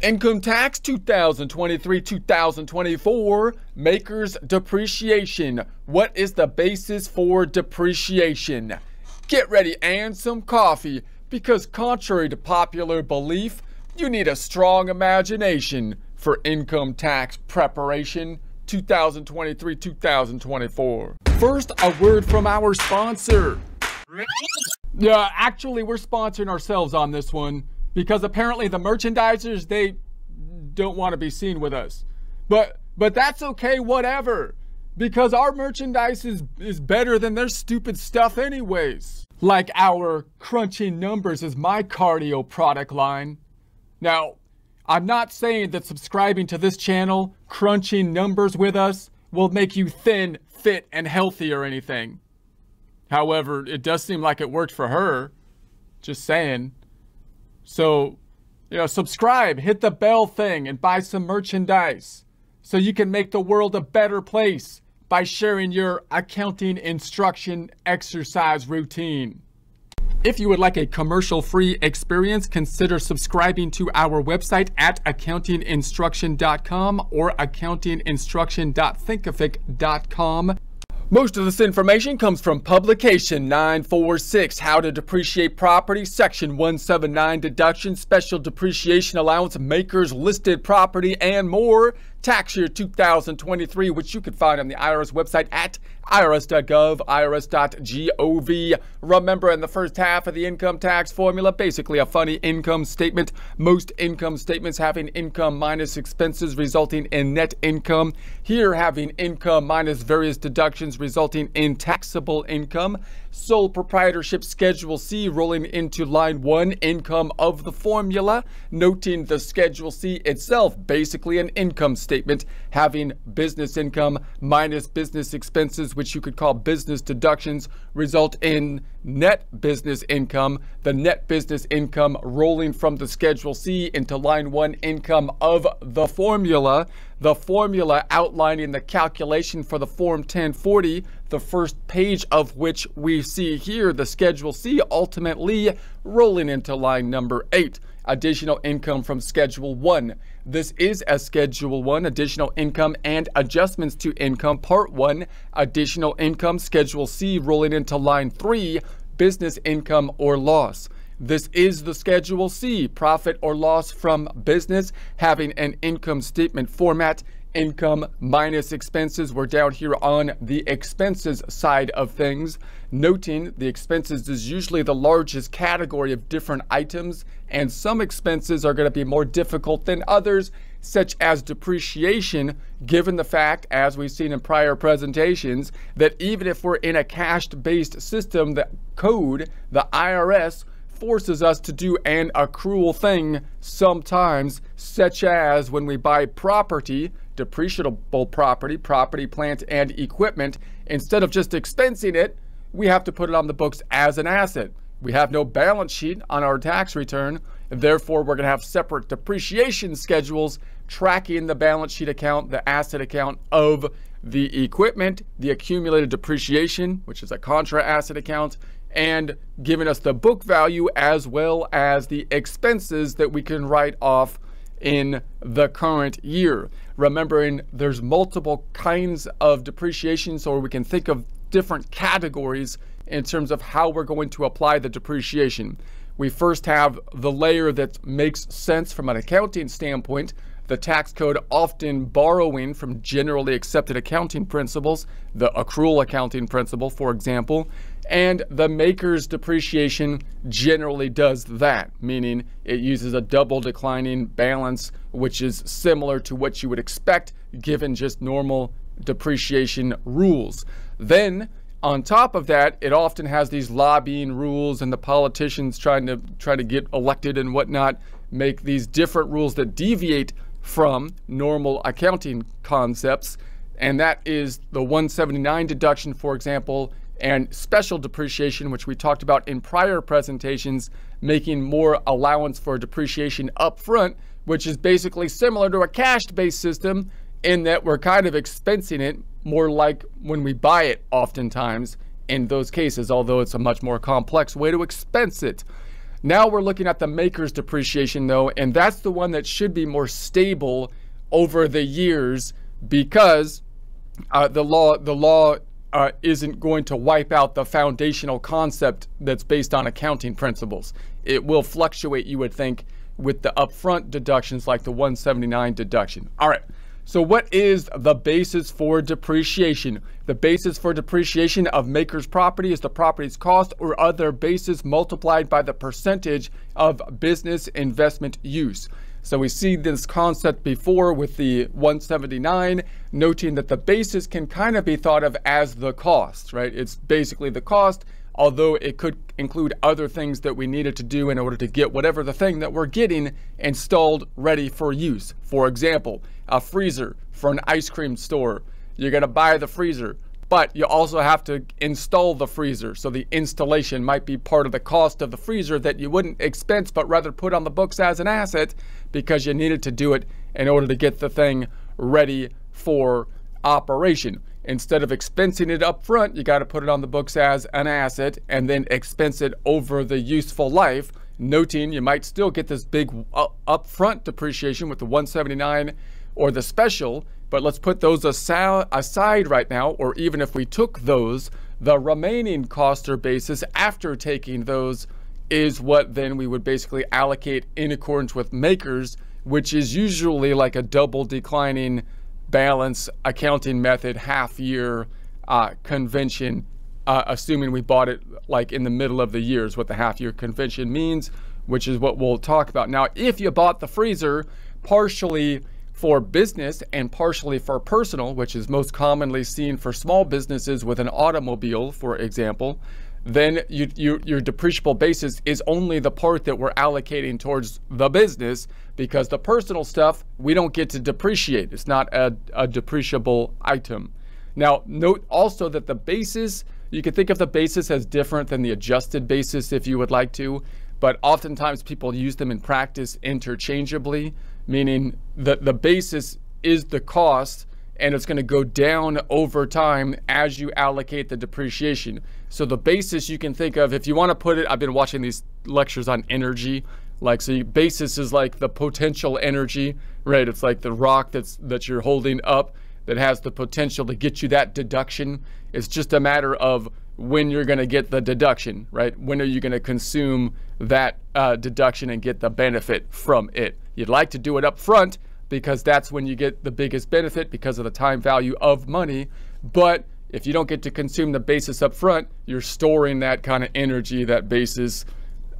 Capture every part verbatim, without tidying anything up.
Income tax two thousand twenty-three to two thousand twenty-four, MACRS depreciation. What is the basis for depreciation? Get ready and some coffee, because contrary to popular belief, you need a strong imagination for income tax preparation two thousand twenty-three to two thousand twenty-four. First, a word from our sponsor. Yeah, actually, we're sponsoring ourselves on this one, because apparently the merchandisers, they don't want to be seen with us. But but that's okay, whatever. Because our merchandise is, is better than their stupid stuff anyways. Like our crunching numbers is my cardio product line. Now, I'm not saying that subscribing to this channel, crunching numbers with us, will make you thin, fit, and healthy or anything. However, it does seem like it worked for her. Just saying. So, you know, subscribe, hit the bell thing, and buy some merchandise so you can make the world a better place by sharing your accounting instruction exercise routine. If you would like a commercial-free experience, consider subscribing to our website at accounting instruction dot com or accounting instruction dot thinkific dot com. Most of this information comes from Publication nine forty-six, How to Depreciate Property, Section one seventy-nine Deduction, Special Depreciation Allowance, Makers, Listed Property, and more. Tax Year two thousand twenty-three, which you can find on the I R S website at I R S dot gov, I R S dot gov. Remember, in the first half of the income tax formula, basically a funny income statement. Most income statements having income minus expenses resulting in net income. Here, having income minus various deductions resulting in taxable income. Sole proprietorship Schedule C rolling into line one, income of the formula. Noting the Schedule C itself, basically an income statement having business income minus business expenses, which you could call business deductions, result in net business income. The net business income rolling from the Schedule C into line one, income of the formula. The formula outlining the calculation for the Form ten forty, the first page of which we see here, the Schedule C ultimately rolling into line number eight. Additional income from Schedule one. This is a Schedule one, additional income and adjustments to income, Part one, additional income, Schedule C rolling into line three, business income or loss. This is the Schedule C, profit or loss from business, having an income statement format, income minus expenses. We're down here on the expenses side of things. Noting the expenses is usually the largest category of different items, and some expenses are going to be more difficult than others, such as depreciation, given the fact, as we've seen in prior presentations, that even if we're in a cash-based system, the code, the I R S, forces us to do an accrual thing sometimes, such as when we buy property, depreciable property, property, plant, and equipment. Instead of just expensing it, we have to put it on the books as an asset. We have no balance sheet on our tax return, and therefore we're going to have separate depreciation schedules tracking the balance sheet account, the asset account of the equipment, the accumulated depreciation, which is a contra asset account, and giving us the book value as well as the expenses that we can write off in the current year. Remembering there's multiple kinds of depreciation, so we can think of different categories in terms of how we're going to apply the depreciation. We first have the layer that makes sense from an accounting standpoint, the tax code often borrowing from generally accepted accounting principles, the accrual accounting principle, for example, and the maker's depreciation generally does that, meaning it uses a double declining balance, which is similar to what you would expect given just normal depreciation rules. Then, on top of that, it often has these lobbying rules, and the politicians trying to try to get elected and whatnot make these different rules that deviate from normal accounting concepts, and that is the one seventy-nine deduction, for example, and special depreciation, which we talked about in prior presentations, making more allowance for depreciation up front, which is basically similar to a cash-based system in that we're kind of expensing it more like when we buy it oftentimes in those cases, although it's a much more complex way to expense it. Now we're looking at the maker's depreciation though, and that's the one that should be more stable over the years because uh, the law the law uh, isn't going to wipe out the foundational concept that's based on accounting principles. It will fluctuate, you would think, with the upfront deductions like the one seventy-nine deduction. All right, so what is the basis for depreciation? The basis for depreciation of maker's property is the property's cost or other basis multiplied by the percentage of business investment use. So we see this concept before with the one seventy-nine, noting that the basis can kind of be thought of as the cost, right? It's basically the cost, although it could include other things that we needed to do in order to get whatever the thing that we're getting installed ready for use. For example, a freezer for an ice cream store. You're gonna buy the freezer, but you also have to install the freezer. So the installation might be part of the cost of the freezer that you wouldn't expense, but rather put on the books as an asset because you needed to do it in order to get the thing ready for operation. Instead of expensing it up front, you gotta put it on the books as an asset and then expense it over the useful life, noting you might still get this big upfront depreciation with the one seventy-nine or the special, but let's put those aside right now, or even if we took those, the remaining cost or basis after taking those is what then we would basically allocate in accordance with MACRS, which is usually like a double declining balance accounting method half year uh, convention, uh, assuming we bought it like in the middle of the year is what the half year convention means, which is what we'll talk about. Now, if you bought the freezer partially for business and partially for personal, which is most commonly seen for small businesses with an automobile, for example, then you, you, your depreciable basis is only the part that we're allocating towards the business, because the personal stuff we don't get to depreciate. It's not a, a depreciable item. Now, note also that the basis, you can think of the basis as different than the adjusted basis if you would like to, but oftentimes people use them in practice interchangeably, meaning that the basis is the cost and it's gonna go down over time as you allocate the depreciation. So the basis you can think of, if you wanna put it, I've been watching these lectures on energy, like, so your basis is like the potential energy, right? It's like the rock that's that you're holding up that has the potential to get you that deduction. It's just a matter of when you're gonna get the deduction, right? When are you gonna consume that uh, deduction and get the benefit from it? You'd like to do it up front because that's when you get the biggest benefit because of the time value of money. But if you don't get to consume the basis up front, you're storing that kind of energy, that basis,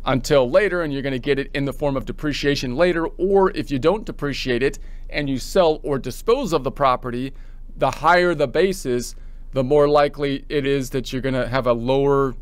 until later, and you're gonna get it in the form of depreciation later. Or if you don't depreciate it and you sell or dispose of the property, the higher the basis, the more likely it is that you're gonna have a lower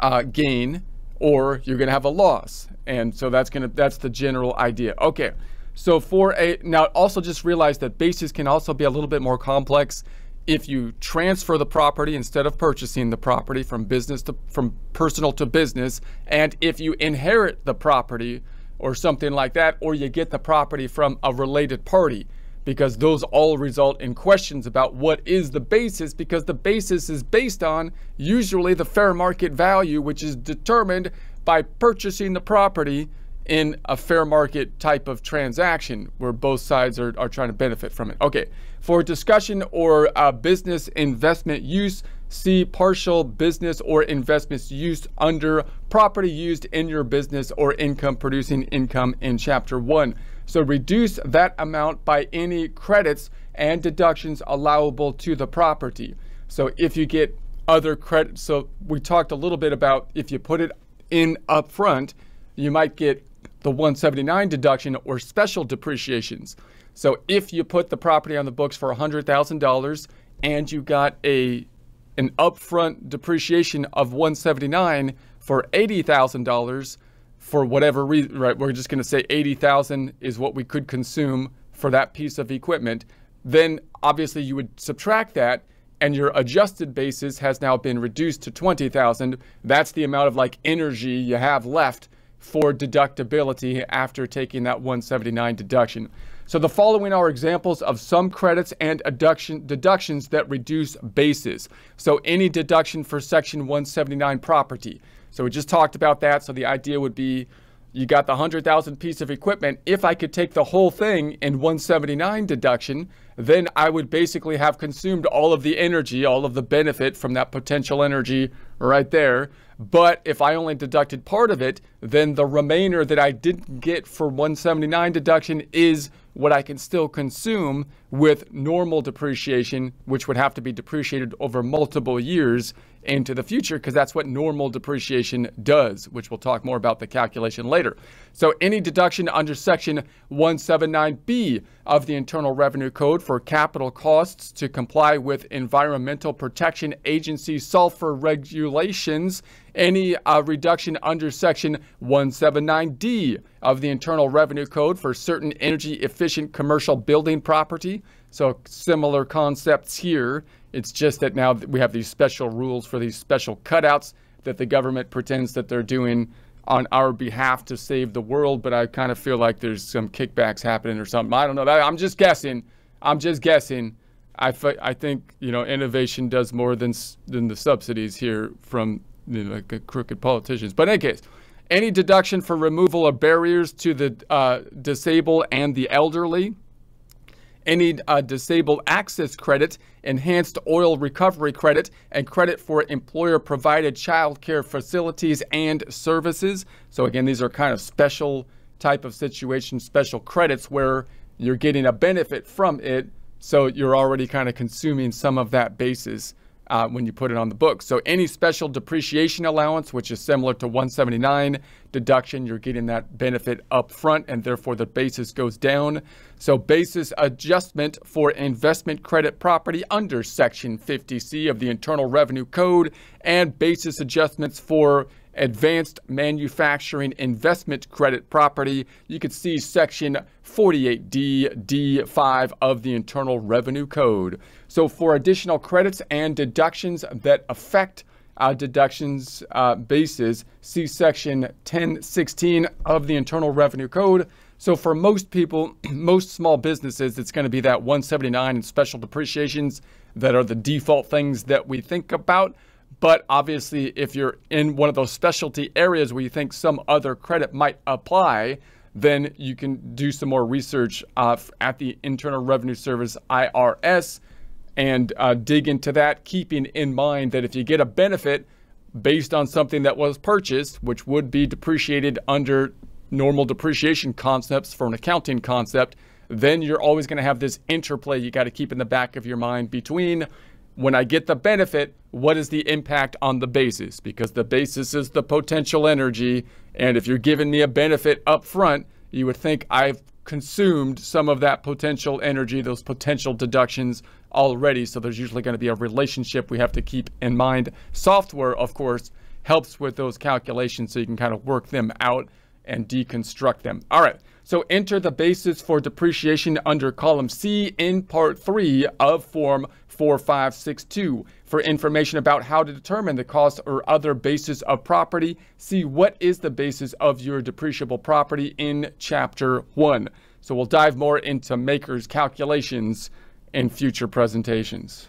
uh, gain, or you're gonna have a loss. And so that's gonna, that's the general idea. Okay, so for a, now also just realize that basis can also be a little bit more complex if you transfer the property instead of purchasing the property from business to, from personal to business, and if you inherit the property or something like that, or you get the property from a related party, because those all result in questions about what is the basis, because the basis is based on usually the fair market value, which is determined by purchasing the property in a fair market type of transaction where both sides are, are trying to benefit from it. Okay, for discussion or uh, business investment use, see partial business or investments use under property used in your business or income producing income in chapter one. So reduce that amount by any credits and deductions allowable to the property. So if you get other credits, so we talked a little bit about if you put it in upfront, you might get the one seventy-nine deduction or special depreciations. So if you put the property on the books for one hundred thousand dollars and you got a an upfront depreciation of one seventy-nine for eighty thousand dollars, for whatever reason, right, we're just gonna say eighty thousand is what we could consume for that piece of equipment, then obviously you would subtract that and your adjusted basis has now been reduced to twenty thousand. That's the amount of like energy you have left for deductibility after taking that one seventy-nine deduction. So the following are examples of some credits and deduction, deductions that reduce basis. So any deduction for Section one seventy-nine property. So we just talked about that. So the idea would be you got the one hundred thousand piece of equipment. If I could take the whole thing in one seventy-nine deduction, then I would basically have consumed all of the energy, all of the benefit from that potential energy right there. But if I only deducted part of it, then the remainder that I didn't get for one seventy-nine deduction is what I can still consume with normal depreciation, which would have to be depreciated over multiple years into the future, because that's what normal depreciation does, which we'll talk more about the calculation later. So any deduction under Section one seventy-nine B of the Internal Revenue Code for capital costs to comply with Environmental Protection Agency sulfur regulations, any uh, reduction under Section one seventy-nine D of the Internal Revenue Code for certain energy-efficient commercial building property. So similar concepts here. It's just that now we have these special rules for these special cutouts that the government pretends that they're doing on our behalf to save the world, but I kind of feel like there's some kickbacks happening or something. I don't know. I'm just guessing. I'm just guessing. I, f I think, you know, innovation does more than, than the subsidies here from, you know, like crooked politicians. But in any case, any deduction for removal of barriers to the uh, disabled and the elderly, any uh, disabled access credit, enhanced oil recovery credit, and credit for employer-provided child care facilities and services. So again, these are kind of special type of situations, special credits where you're getting a benefit from it, so you're already kind of consuming some of that basis Uh, when you put it on the book. So any special depreciation allowance, which is similar to one seventy-nine deduction, you're getting that benefit up front, and therefore the basis goes down. So basis adjustment for investment credit property under Section fifty C of the Internal Revenue Code, and basis adjustments for advanced manufacturing investment credit property. You could see Section forty-eight D D five of the Internal Revenue Code. So for additional credits and deductions that affect uh, deductions uh, basis, see Section ten sixteen of the Internal Revenue Code. So for most people, most small businesses, it's going to be that one seventy-nine and special depreciations that are the default things that we think about. But obviously, if you're in one of those specialty areas where you think some other credit might apply, then you can do some more research uh, at the Internal Revenue Service, I R S, and uh, dig into that, keeping in mind that if you get a benefit based on something that was purchased, which would be depreciated under normal depreciation concepts for an accounting concept, then you're always going to have this interplay you got to keep in the back of your mind between, when I get the benefit, what is the impact on the basis? Because the basis is the potential energy, and if you're giving me a benefit up front, you would think I've consumed some of that potential energy, those potential deductions already. So there's usually going to be a relationship we have to keep in mind. Software, of course, helps with those calculations so you can kind of work them out and deconstruct them. All right, so enter the basis for depreciation under column C in part three of Form four five six two. For information about how to determine the cost or other basis of property, see what is the basis of your depreciable property in chapter one. So we'll dive more into MACRS calculations in future presentations.